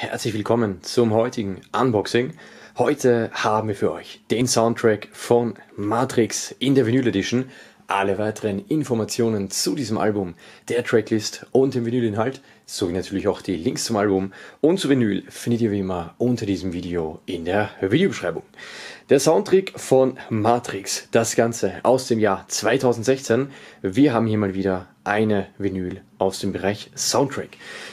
Herzlich willkommen zum heutigen Unboxing. Heute haben wir für euch den Soundtrack von Matrix in der Vinyl Edition. Alle weiteren Informationen zu diesem Album, der Tracklist und dem Vinylinhalt, sowie natürlich auch die Links zum Album und zu Vinyl findet ihr wie immer unter diesem Video in der Videobeschreibung. Der Soundtrack von Matrix, das Ganze aus dem Jahr 2016. Wir haben hier mal wieder eine Vinyl aus dem Bereich Soundtrack.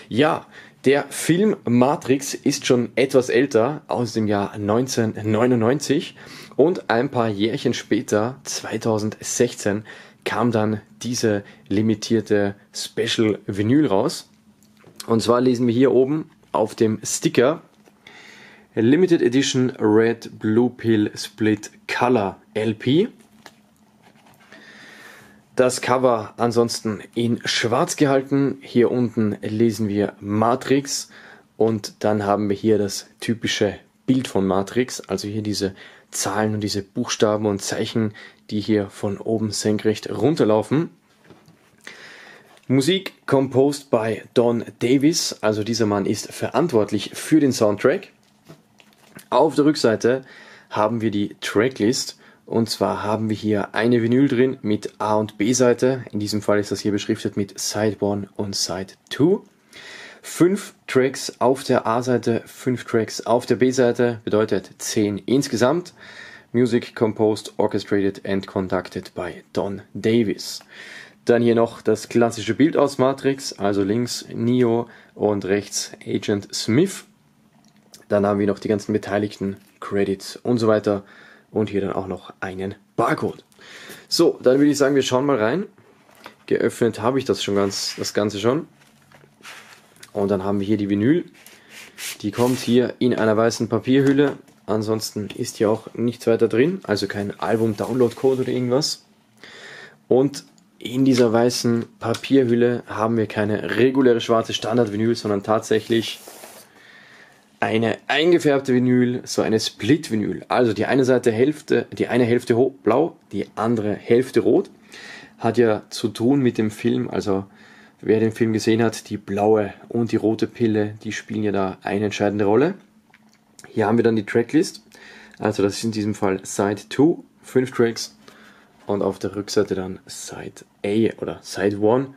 Ja, der Film Matrix ist schon etwas älter, aus dem Jahr 1999, und ein paar Jährchen später, 2016, kam dann diese limitierte Special Vinyl raus. Und zwar lesen wir hier oben auf dem Sticker Limited Edition Red Blue Pill Split Color LP. Das Cover ansonsten in schwarz gehalten. Hier unten lesen wir Matrix und dann haben wir hier das typische Bild von Matrix. Also hier diese Zahlen und diese Buchstaben und Zeichen, die hier von oben senkrecht runterlaufen. Musik composed by Don Davis. Also dieser Mann ist verantwortlich für den Soundtrack. Auf der Rückseite haben wir die Tracklist. Und zwar haben wir hier eine Vinyl drin mit A- und B-Seite. In diesem Fall ist das hier beschriftet mit Side 1 und Side 2. 5 Tracks auf der A-Seite, 5 Tracks auf der B-Seite, bedeutet 10 insgesamt. Music composed, orchestrated and conducted by Don Davis. Dann hier noch das klassische Bild aus Matrix, also links Neo und rechts Agent Smith. Dann haben wir noch die ganzen Beteiligten, Credits und so weiter. Und hier dann auch noch einen Barcode. So, dann würde ich sagen, wir schauen mal rein. Geöffnet habe ich das schon das Ganze schon. Und dann haben wir hier die Vinyl. Die kommt hier in einer weißen Papierhülle. Ansonsten ist hier auch nichts weiter drin. Also kein Album-Download-Code oder irgendwas. Und in dieser weißen Papierhülle haben wir keine reguläre schwarze Standard-Vinyl, sondern tatsächlich eine eingefärbte Vinyl, so eine Split-Vinyl. Also die eine Seite die eine Hälfte blau, die andere Hälfte rot. Hat ja zu tun mit dem Film, also wer den Film gesehen hat, die blaue und die rote Pille, die spielen ja da eine entscheidende Rolle. Hier haben wir dann die Tracklist. Also das ist in diesem Fall Side 2, 5 Tracks. Und auf der Rückseite dann Side A oder Side 1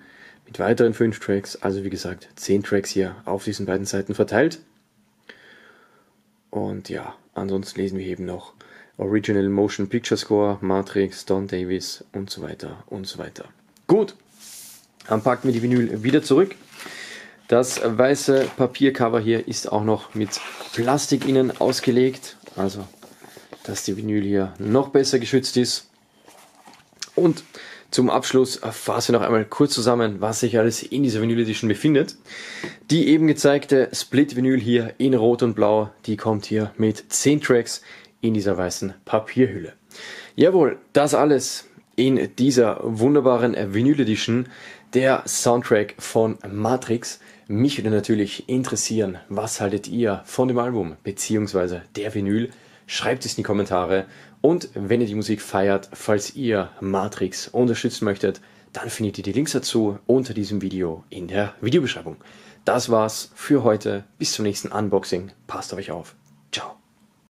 mit weiteren 5 Tracks. Also wie gesagt, 10 Tracks hier auf diesen beiden Seiten verteilt. Und ja, ansonsten lesen wir eben noch Original Motion Picture Score, Matrix, Don Davis und so weiter und so weiter. Gut, dann packen wir die Vinyl wieder zurück. Das weiße Papiercover hier ist auch noch mit Plastik innen ausgelegt, also dass die Vinyl hier noch besser geschützt ist. Und zum Abschluss fassen wir noch einmal kurz zusammen, was sich alles in dieser Vinyl Edition befindet. Die eben gezeigte Split-Vinyl hier in Rot und Blau, die kommt hier mit 10 Tracks in dieser weißen Papierhülle. Jawohl, das alles in dieser wunderbaren Vinyl Edition, der Soundtrack von Matrix. Mich würde natürlich interessieren, was haltet ihr von dem Album bzw. der Vinyl? Schreibt es in die Kommentare, und wenn ihr die Musik feiert, falls ihr Matrix unterstützen möchtet, dann findet ihr die Links dazu unter diesem Video in der Videobeschreibung. Das war's für heute, bis zum nächsten Unboxing, passt auf euch auf, ciao.